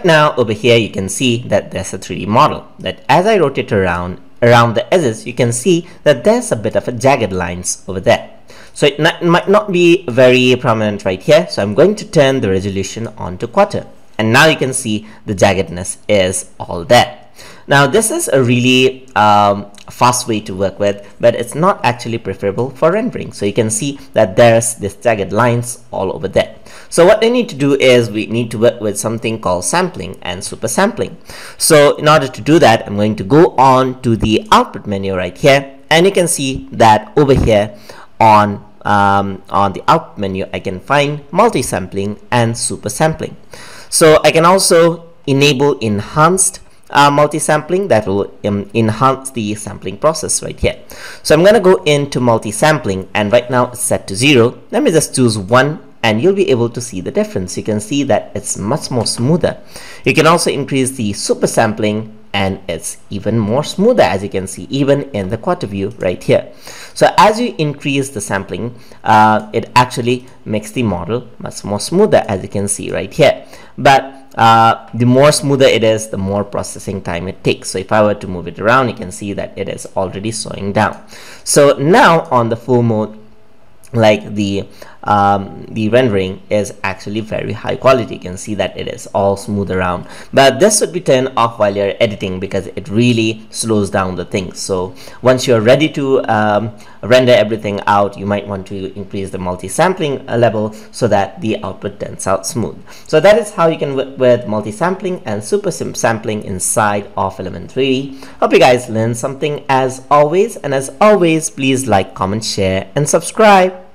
right now over here you can see that there's a 3D model that as I rotate around the edges, you can see that there's a bit of a jagged lines over there. So it might not be very prominent right here. So I'm going to turn the resolution on to quarter. And now you can see the jaggedness is all there. Now this is a really fast way to work with, but it's not actually preferable for rendering. So you can see that there's this jagged lines all over there. So what we need to do is we need to work with something called sampling and supersampling. So in order to do that, I'm going to go on to the output menu right here, and you can see that over here on the output menu, I can find multisampling and supersampling. So I can also enable enhanced multisampling that will enhance the sampling process right here. So I'm going to go into multisampling, and right now it's set to 0. Let me just choose 1. And you'll be able to see the difference. You can see that it's much more smoother. You can also increase the supersampling, and it's even more smoother, as you can see, even in the quarter view right here. So as you increase the sampling, it actually makes the model much more smoother, as you can see right here. But the more smoother it is, the more processing time it takes. So if I were to move it around, you can see that it is already slowing down. So now on the full mode, like the rendering is actually very high quality. You can see that it is all smooth around, but this should be turned off while you're editing because it really slows down the thing. So once you're ready to render everything out, you might want to increase the multi-sampling level so that the output turns out smooth. So that is how you can work with multi-sampling and supersampling inside of Element 3D. Hope you guys learned something as always, and as always, please like, comment, share, and subscribe.